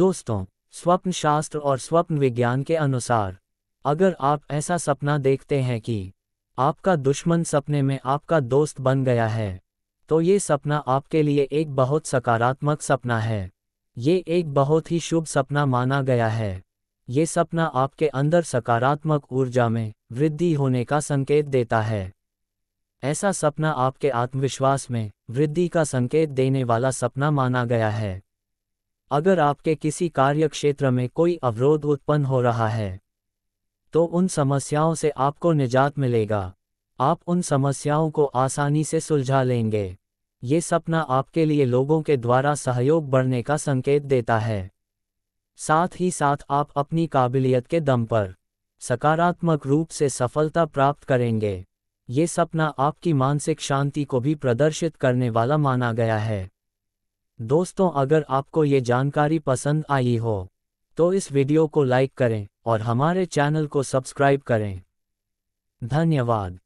दोस्तों, स्वप्न शास्त्र और स्वप्न विज्ञान के अनुसार अगर आप ऐसा सपना देखते हैं कि आपका दुश्मन सपने में आपका दोस्त बन गया है, तो ये सपना आपके लिए एक बहुत सकारात्मक सपना है। ये एक बहुत ही शुभ सपना माना गया है। ये सपना आपके अंदर सकारात्मक ऊर्जा में वृद्धि होने का संकेत देता है। ऐसा सपना आपके आत्मविश्वास में वृद्धि का संकेत देने वाला सपना माना गया है। अगर आपके किसी कार्यक्षेत्र में कोई अवरोध उत्पन्न हो रहा है, तो उन समस्याओं से आपको निजात मिलेगा। आप उन समस्याओं को आसानी से सुलझा लेंगे। ये सपना आपके लिए लोगों के द्वारा सहयोग बढ़ने का संकेत देता है। साथ ही साथ आप अपनी काबिलियत के दम पर सकारात्मक रूप से सफलता प्राप्त करेंगे। ये सपना आपकी मानसिक शांति को भी प्रदर्शित करने वाला माना गया है। दोस्तों, अगर आपको ये जानकारी पसंद आई हो तो इस वीडियो को लाइक करें और हमारे चैनल को सब्सक्राइब करें। धन्यवाद।